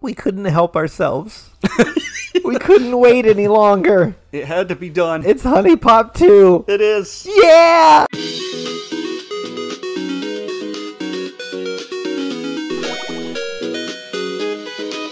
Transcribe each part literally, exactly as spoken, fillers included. we couldn't help ourselves. We couldn't wait any longer. It had to be done. It's HuniePop two. It is. Yeah!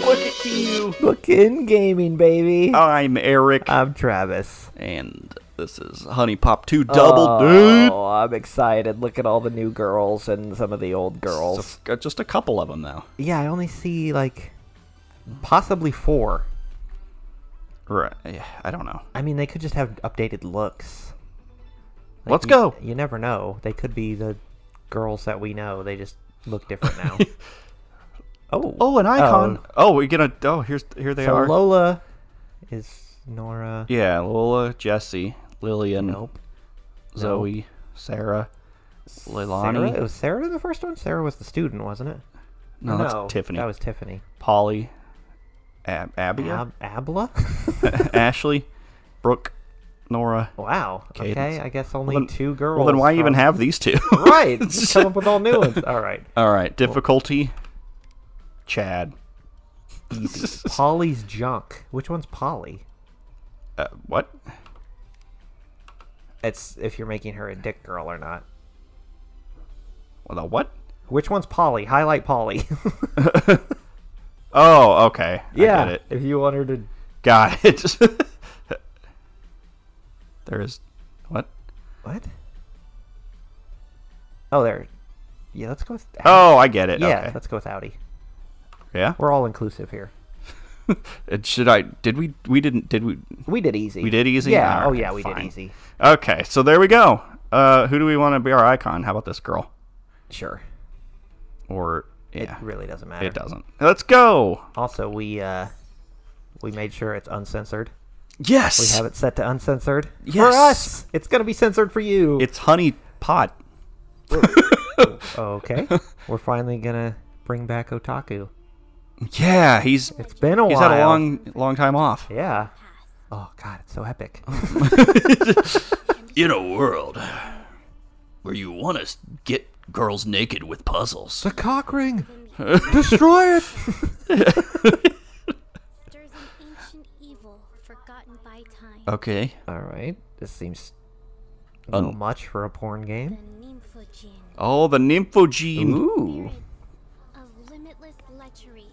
Look at you. Looking gaming, baby. I'm Eric. I'm Travis. And this is HuniePop two Double oh, Dude. Oh, I'm excited. Look at all the new girls and some of the old girls. So, just a couple of them, though. Yeah, I only see, like, possibly four. Right. I don't know. I mean, they could just have updated looks. Like, Let's you, go. You never know. They could be the girls that we know. They just look different now. oh. Oh, an icon. Oh, oh we're gonna. Oh, here's here they so are. Lola is Nora. Yeah, Lola, Jesse, Lillian, nope. Zoe, nope. Sarah, Leilani. Sarah? It was Sarah in the first one. Sarah was the student, wasn't it? No, no that's no, Tiffany. That was Tiffany. Polly. Ab Abia? Ab Abla? Ashley, Brooke, Nora. Wow. Cadence. Okay, I guess only well, then, two girls. Well, then why from... even have these two? Right. Just come up with all new ones. All right. All right. Difficulty, cool. Chad. Polly's junk. Which one's Polly? Uh, what? It's if you're making her a dick girl or not. Well, the what? Which one's Polly? Highlight Polly. Oh, okay. Yeah, I get it. If you want her to... Got it. There is... What? What? Oh, there... Yeah, let's go with... Audi. Oh, I get it. Yeah, okay. Let's go with Audi. Yeah? We're all inclusive here. Should I... Did we... We didn't... Did we... We did easy. We did easy? Yeah. Right, oh, yeah, we fine. did easy. Okay, so there we go. Uh, who do we want to be our icon? How about this girl? Sure. Or... Yeah. It really doesn't matter. It doesn't. Let's go. Also, we uh, we made sure it's uncensored. Yes. We have it set to uncensored. Yes. For us, it's gonna be censored for you. It's HuniePop. Okay. We're finally gonna bring back Otaku. Yeah, he's. It's been a he's while. He's had a long, long time off. Yeah. Oh God, it's so epic. In a world where you want to get. Girls naked with puzzles. The cock ring! Destroy it! There's an ancient evil forgotten by time. Okay. Alright. This seems a little um, much for a porn game. The oh, the Nymphogene. Ooh. Of limitless lechery.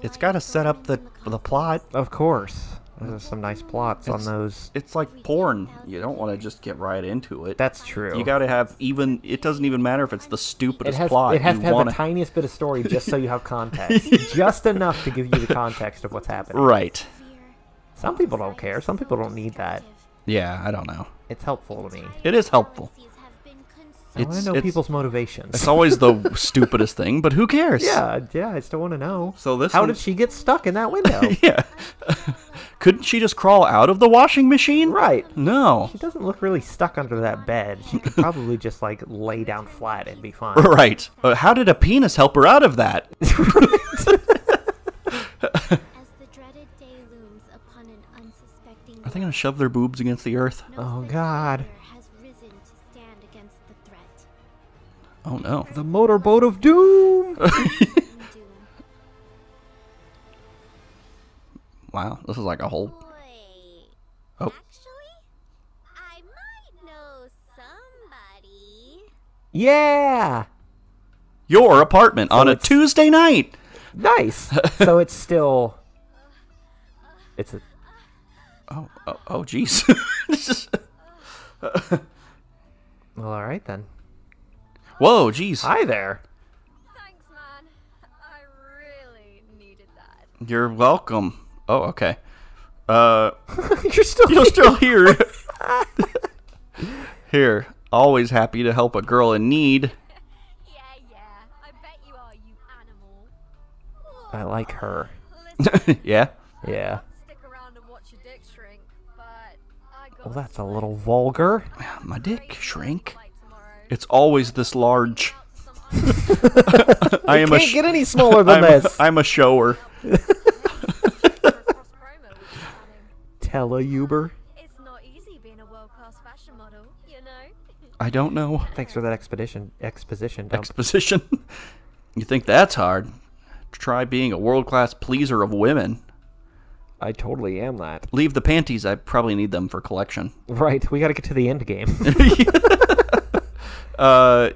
It's got to set up the, the plot. Of course. There's some nice plots it's, on those. It's like porn. You don't want to just get right into it. That's true. You got to have even... It doesn't even matter if it's the stupidest it has, plot. It has you to have wanna... the tiniest bit of story just so you have context. Just enough to give you the context of what's happening. Right. Some people don't care. Some people don't need that. Yeah, I don't know. It's helpful to me. It is helpful. I want to know it's, people's motivations. It's always the stupidest thing, but who cares? Yeah, yeah, I still want to know. So this How one... did she get stuck in that window? Yeah. Couldn't she just crawl out of the washing machine? Right. No. She doesn't look really stuck under that bed. She could probably just, like, lay down flat and be fine. Right. Uh, how did a penis help her out of that? As the dreaded day looms upon an unsuspecting world. Are they going to shove their boobs against the earth? No oh, God. Oh no. The motorboat of doom! Wow, this is like a whole... Oh. Actually, I might know somebody. Yeah! Your apartment so on a Tuesday night! Nice! So it's still... It's a... Oh, oh, oh geez. Well, alright then. Whoa, jeez. Hi there. Thanks, man. I really needed that. You're welcome. Oh, okay. Uh, you're still you're here. still here. Here, always happy to help a girl in need. Yeah, yeah. I bet you are, you animal. I like her. Yeah? Yeah. Stick around and watch your dick shrink, but I got Well, that's a little vulgar. My dick shrink. It's always this large. I am can't a get any smaller than I'm, this. I'm a shower. Tele Uber. It's not easy being a world-class fashion model, you know. I don't know. Thanks for that expedition exposition. Dump. Exposition. You think that's hard? Try being a world-class pleaser of women. I totally am that. Leave the panties. I probably need them for collection. Right. We got to get to the end game. uh,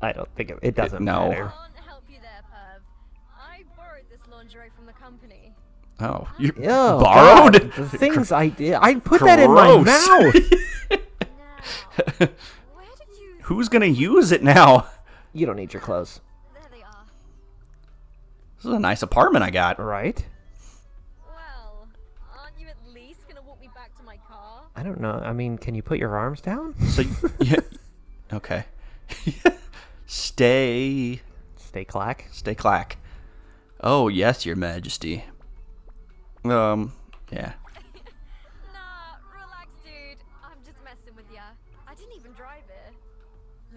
I don't think it, it doesn't it, no. matter. Oh, you Ew, borrowed? God, the things I did. I put Gross. that in my mouth. Who's going to use it now? You don't need your clothes. There they are. This is a nice apartment I got. Right? Well, aren't you at least going to walk me back to my car? I don't know. I mean, can you put your arms down? So, yeah. Okay. Stay. Stay clack. Stay clack. Oh, yes, Your Majesty. Um, yeah. Nah, relax, dude. I'm just messing with ya. I didn't even drive it.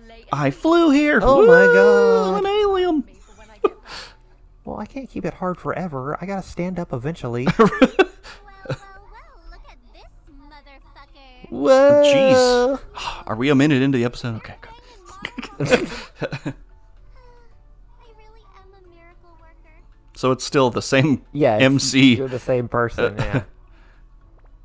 Late I flew here. Oh Woo! my god. I'm an alien. Well, I can't keep it hard forever. I gotta stand up eventually. well, well, well, look at this motherfucker. Whoa. Jeez. Are we a minute into the episode? Okay, good. So it's still the same yeah, M C. You're the same person, yeah.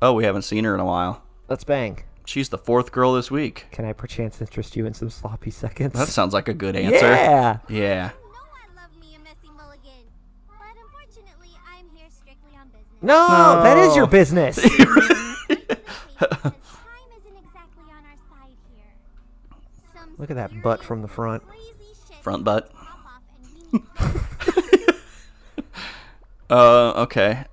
Oh, we haven't seen her in a while. Let's bang. She's the fourth girl this week. Can I perchance interest you in some sloppy seconds? That sounds like a good answer. Yeah. Yeah. You know I love me a messy mulligan, but unfortunately I'm here strictly on business. No, no. That is your business. Time isn't exactly on our side here. Look at that butt from the front. Front butt. Uh, okay.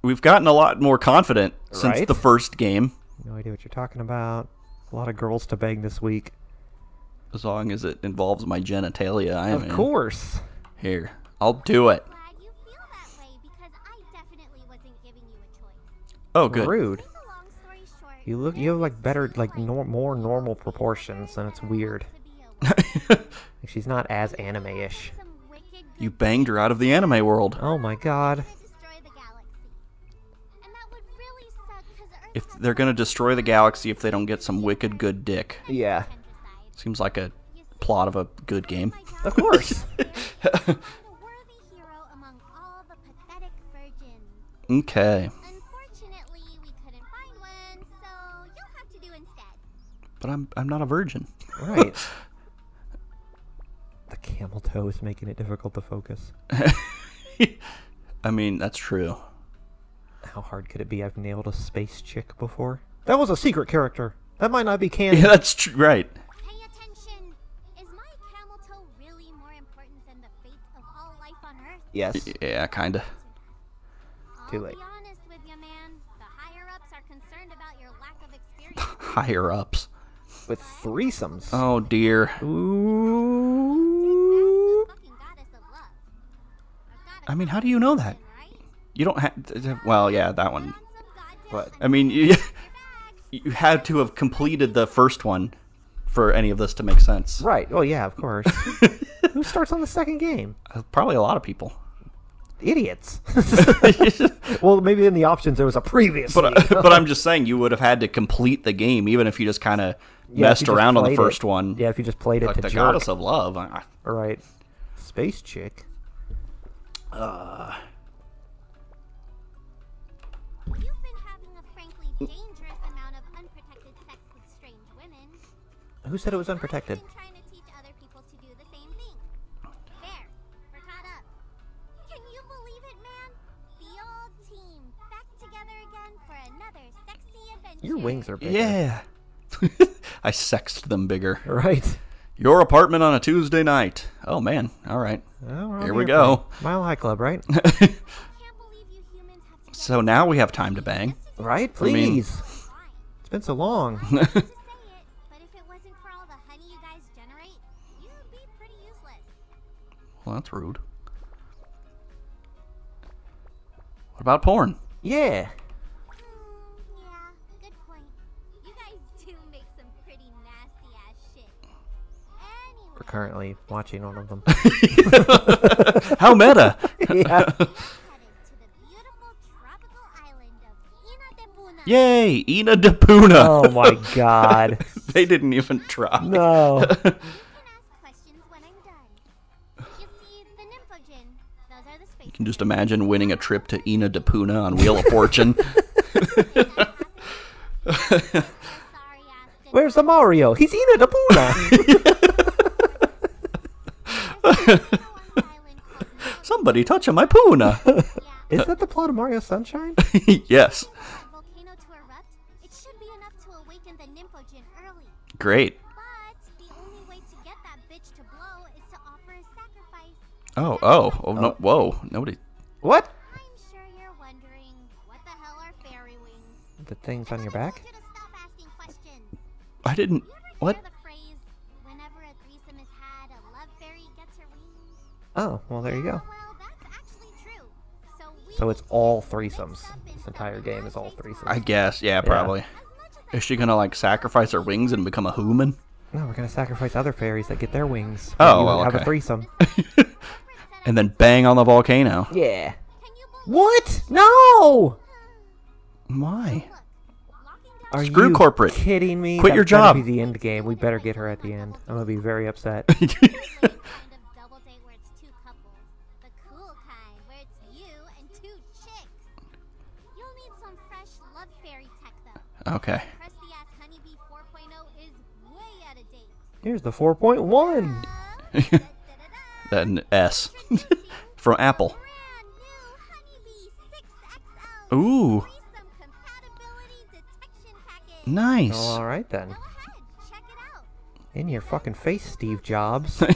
We've gotten a lot more confident since right? the first game. No idea what you're talking about. A lot of girls to bang this week. As long as it involves my genitalia, I am Of course. In. Here, I'll do it. I'm glad you feel that way because I definitely wasn't giving you a choice. Oh, good. Rude. You look, you have like better, like nor more normal proportions, and it's weird. She's not as anime-ish. You banged her out of the anime world. Oh my god. If they're gonna destroy the galaxy if they don't get some wicked good dick. Yeah. Seems like a plot of a good game. Of course. Okay. But I'm I'm not a virgin. Right. The camel toe is making it difficult to focus. I mean, that's true. How hard could it be? I've nailed a space chick before. That was a secret character. That might not be canon. Yeah, that's true. Right. Pay attention. Is my camel toe really more important than the fate of all life on Earth? Yes. Yeah, kinda. Too late. I'll be honest with you, man. The higher ups are concerned about your lack of experience. Higher ups. With threesomes. Oh dear. Ooh. I mean, how do you know that? You don't have... Well, yeah, that one. What? I mean, you, you had to have completed the first one for any of this to make sense. Right. Well, yeah, of course. Who starts on the second game? Uh, probably a lot of people. Idiots. Well, maybe in the options there was a previous but, uh, but I'm just saying you would have had to complete the game even if you just kind of yeah, messed around on the first it. one. Yeah, if you just played it like to the jerk. Goddess of Love. Right. Space chick. Uh. You've been having a frankly dangerous amount of unprotected sex with strange women. Who said it was unprotected? I've been trying to teach other people to do the same thing. There, we're caught up. Can you believe it, man? The old team back together again for another sexy adventure. Your wings are bigger. Yeah. I sexed them bigger. Right. Your apartment on a Tuesday night. Oh, man. All right. Well, here we go. Mile High Club, right? So now we have time to bang. Right? Please. I mean, it's been so long. Well, that's rude. What about porn? Yeah. Currently watching one of them. How meta! Yeah. Yay, Ina de Puna! Oh my god. They didn't even try. No. You can ask questions when I'm done. You see, You can just imagine winning a trip to Ina de Puna on Wheel of Fortune. Where's the Mario? He's Ina de Puna. Somebody touching my Puna. Is that the plot of Mario Sunshine? Yes. Great. Oh, oh, oh, no, whoa, nobody. What? I'm sure you're wondering, what the hell are fairy wings? The things on your back? I didn't, what? Oh, well, there you go. So it's all threesomes. This entire game is all threesomes. I guess, yeah, probably. Yeah. Is she gonna, like, sacrifice her wings and become a human? No, we're gonna sacrifice other fairies that get their wings. Oh, well, okay. Have a threesome. And then bang on the volcano. Yeah. What? No! Why? Are Screw you corporate. Kidding me? Quit That's your job. Be the end game. We better get her at the end. I'm gonna be very upset. Okay. Here's the four point one. An S from Apple. Ooh. Nice. Oh, all right then. In your fucking face, Steve Jobs. You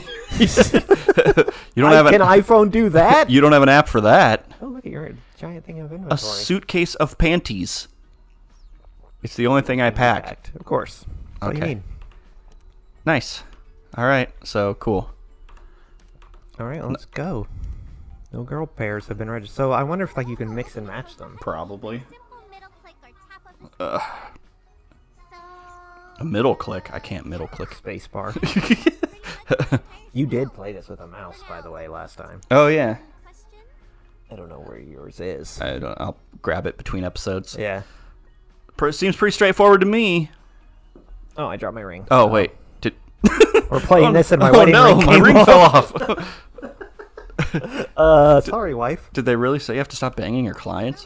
don't have an, can iPhone do that? You don't have an app for that. Oh, look at your giant thing of inventory. A suitcase of panties. It's the only thing I packed. Of course. That's okay. All you need. Nice. All right. So cool. All right, let's go. No girl pairs have been registered. So I wonder if like you can mix and match them. Probably. Uh, a middle click? I can't middle click. Space bar. You did play this with a mouse, by the way, last time. Oh yeah. I don't know where yours is. I don't, I'll grab it between episodes. Yeah. It seems pretty straightforward to me. Oh, I dropped my ring. Oh, oh. Wait. Did... We're playing oh, this and my oh, wedding no, ring came my ring off. fell off. Uh, sorry, wife. Did they really say you have to stop banging your clients?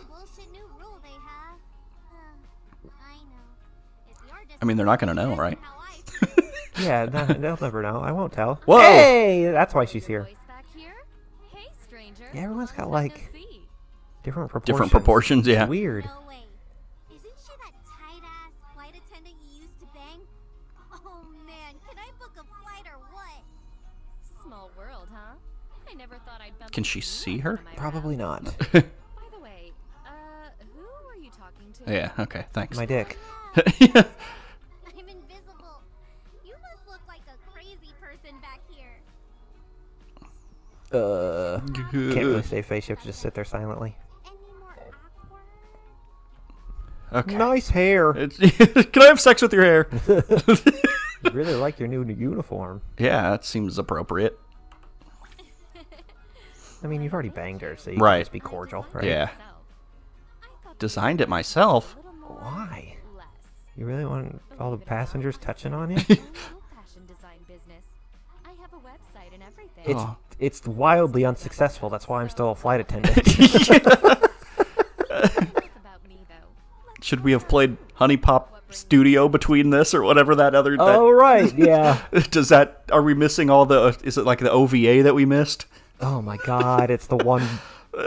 I mean, they're not going to know, right? Yeah, no, they'll never know. I won't tell. Whoa! Hey, that's why she's here. Yeah, everyone's got, like, different proportions. Different proportions, yeah. It's weird. Can she see her? Probably not. By the way, uh, who are you talking to? Yeah, okay, thanks. My dick. Yeah. I'm invisible. You must look like a crazy person back here. Uh, can't really save face. You have to just sit there silently. Okay. Nice hair. It's, can I have sex with your hair? I really like your new uniform. Yeah, that seems appropriate. I mean, you've already banged her, so you right. can just be cordial, right? Yeah. Designed it myself? Why? You really want all the passengers touching on you? it's, it's wildly unsuccessful. That's why I'm still a flight attendant. Should we have played HuniePop Studio between this or whatever that other... That, oh, right, yeah. Does that... Are we missing all the... Is it like the O V A that we missed? Oh my god, it's the one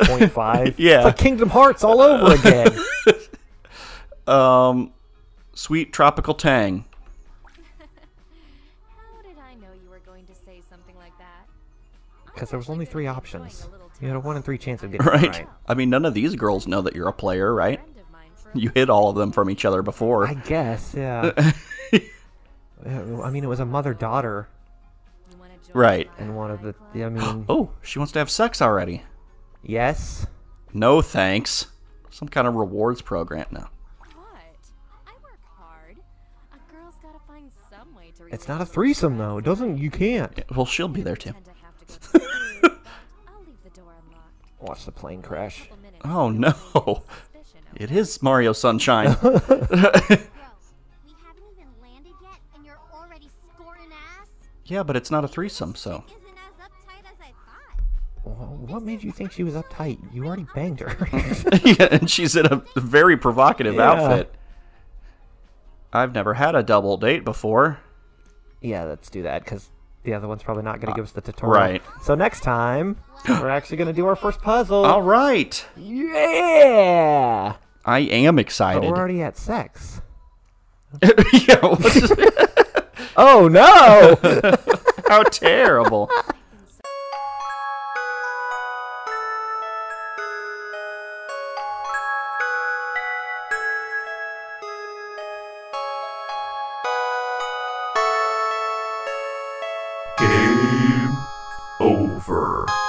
point five. Yeah. It's like Kingdom Hearts all over again. um, Sweet Tropical Tang. How did I know you were going to say something like that? Because there was only three options. You had a one in three chance of getting right. it right. I mean, none of these girls know that you're a player, right? You hid all of them from each other before. I guess, yeah. I mean, it was a mother-daughter. Right. And one of the, I mean... Oh, she wants to have sex already. Yes. No thanks. Some kind of rewards program now. It's not a threesome, though. It doesn't, you can't. Yeah, well, she'll be there, too. Watch the plane crash. Oh, no. It is Mario Sunshine. Yeah, but it's not a threesome, so. What made you think she was uptight? You already banged her. Yeah, and she's in a very provocative yeah. outfit. I've never had a double date before. Yeah, let's do that, because the other one's probably not going to uh, give us the tutorial. Right. So next time, we're actually going to do our first puzzle. All right. Yeah. I am excited. But we're already at sex. Yeah, what's just... Oh, no. How terrible. Game over.